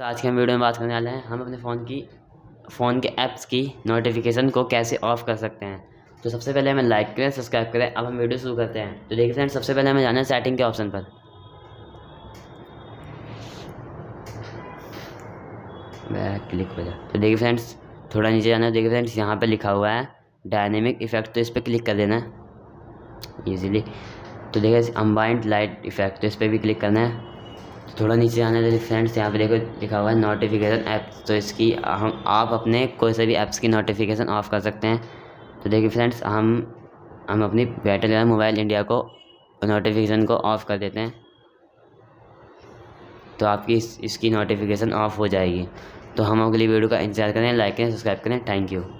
तो आज के हम वीडियो में बात करने वाले हैं हम अपने फ़ोन के ऐप्स की नोटिफिकेशन को कैसे ऑफ कर सकते हैं। तो सबसे पहले हमें लाइक करें, सब्सक्राइब करें। अब हम वीडियो शुरू करते हैं। तो देखिए फ्रेंड्स, सबसे पहले हमें जाना है सेटिंग के ऑप्शन पर। बैक क्लिक हो जाए। तो देखिए फ्रेंड्स, थोड़ा नीचे जाना है। देखिए फ्रेंड्स, यहाँ पर लिखा हुआ है डायनेमिक इफेक्ट, तो इस पर क्लिक कर देना है ईजिली। तो देखिए अम्बाइंड लाइट इफेक्ट, तो इस पर भी क्लिक करना है। थोड़ा नीचे आना है फ्रेंड्स, यहाँ पे देखो लिखा हुआ है नोटिफिकेशन ऐप्स, तो इसकी हम आप अपने कोई से भी ऐप्स की नोटिफिकेशन ऑफ़ कर सकते हैं। तो देखिए फ्रेंड्स, हम अपनी एयरटेल मोबाइल इंडिया को नोटिफिकेशन को ऑफ़ कर देते हैं, तो आपकी इसकी नोटिफिकेशन ऑफ़ हो जाएगी। तो हम अगली वीडियो का इंतजार करें, लाइक करें, सब्सक्राइब करें। Thank you.